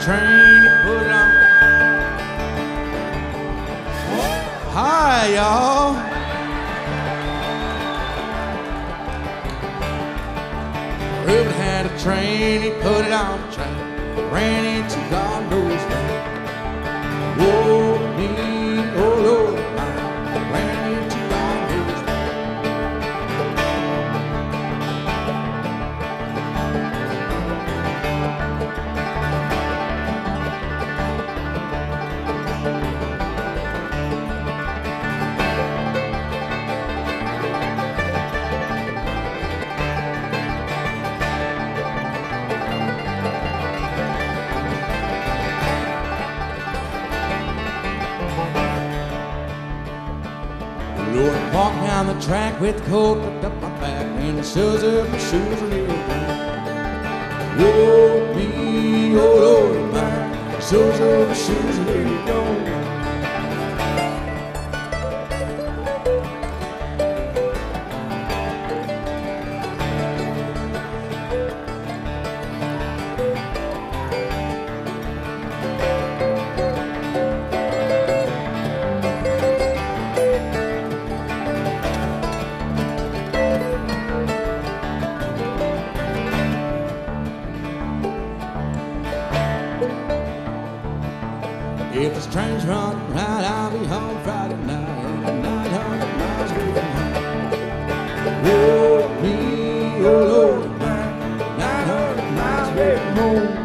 train to put on. Hi, y'all. Reuben had a train, he put it on the track, ran into God knows where. Whoa, me, oh Lord, I ran into God knows Lord, walked down the track with the coat tucked up my back and the soles of my shoes were real warm. Oh, me, oh Lord, my soles of my shoes were real warm. If this train's running right, I'll be home Friday night, and 900 miles moving home. Oh, me, oh Lord, 900 miles moving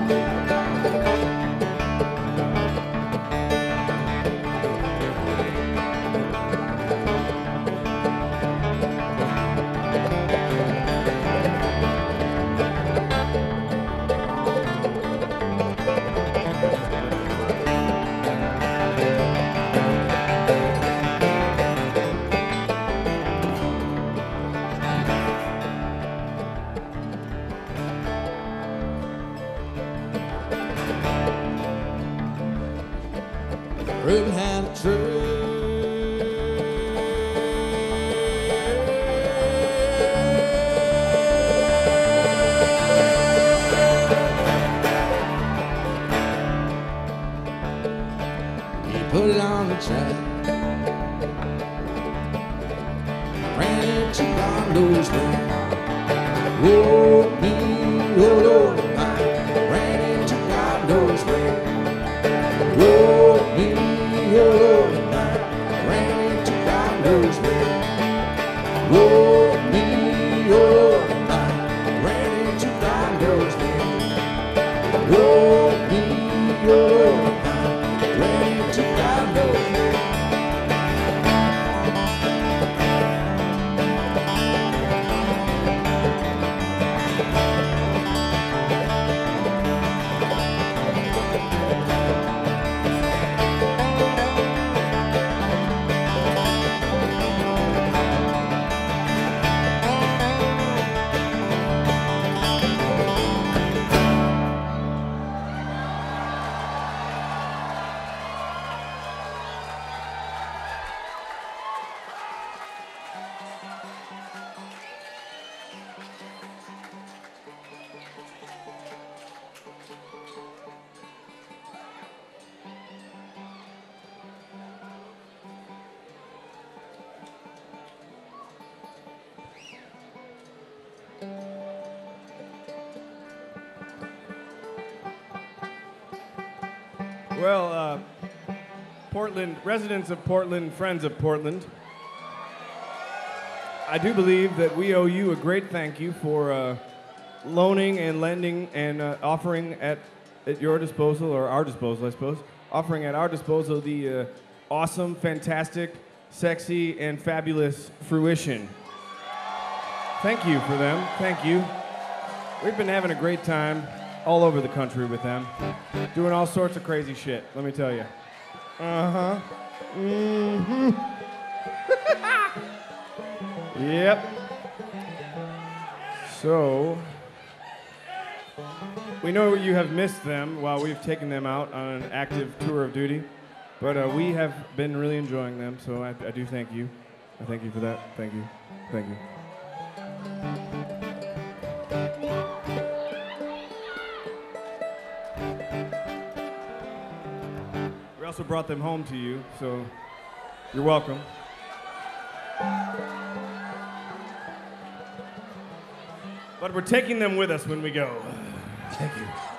Reuben had a train. He put it on the track, ran into God knows where. Oh, me, oh Lord, I ran into God knows where. Oh, me, oh Lord, I ran into God knows where. Oh, me, oh Lord, I ran into God knows where. Oh, me, oh Lord, I ran into God knows where. Well, Portland, residents of Portland, friends of Portland, I do believe that we owe you a great thank you for loaning and lending and offering at your disposal, or our disposal, I suppose, offering at our disposal the awesome, fantastic, sexy, and fabulous Fruition. Thank you for them. Thank you. We've been having a great time all over the country with them, doing all sorts of crazy shit, let me tell you. Uh-huh. Mm-hmm. Yep. So, we know you have missed them while we've taken them out on an active tour of duty, but we have been really enjoying them, so I do thank you. I thank you for that. Thank you. Thank you. also brought them home to you, so you're welcome. But we're taking them with us when we go. Thank you.